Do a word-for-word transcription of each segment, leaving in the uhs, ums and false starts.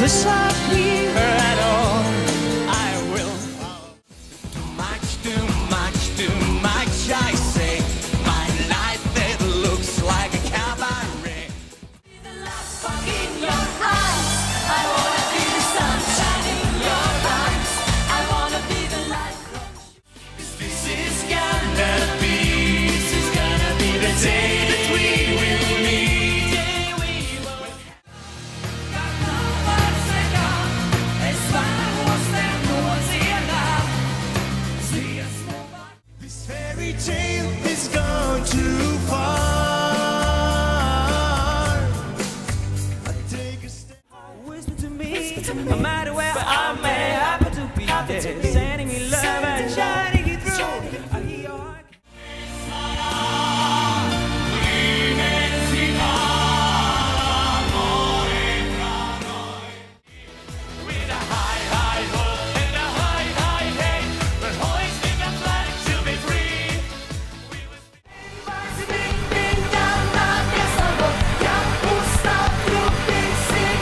This not here at all. I will follow. Too much, too much, too much, I say. My life, it looks like a cabaret. Be the last fuck in your eyes. I wanna be the sunshine in your eyes. I wanna be the light. This, this is gonna be, this is gonna be the day that we will meet. No matter where but I may happen to be, happen to be sending me love and shining you through. I'll be your heart. With a high, high hope and a high, high hate, we're hoisting a flag to be free. We will be down on your soul. Yeah, we'll stop you being sick.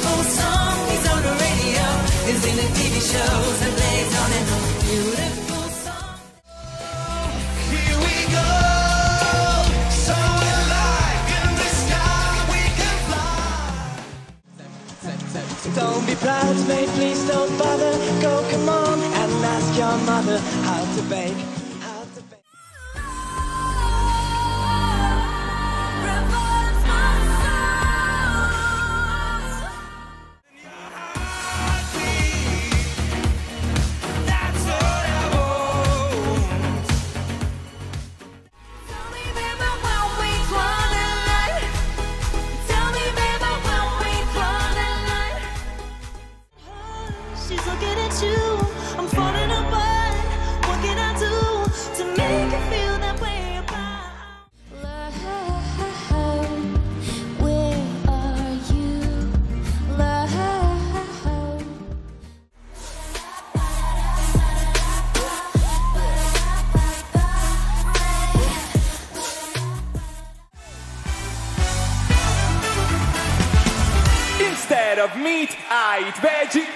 Beautiful song is on the radio, is in the T V shows and plays on and on. Beautiful song. Here we go, so alive in the sky we can fly. Don't be proud, babe, please don't bother. Go, come on, and ask your mother how to bake. She's looking at you, I'm falling apart. What can I do to make you feel that way about love? Where are you, love? Instead of meat, I eat veggie.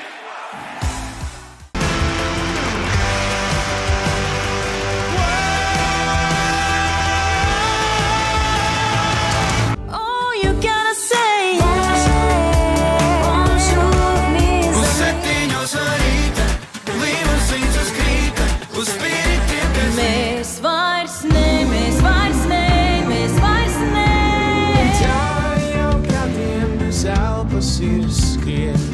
Yes.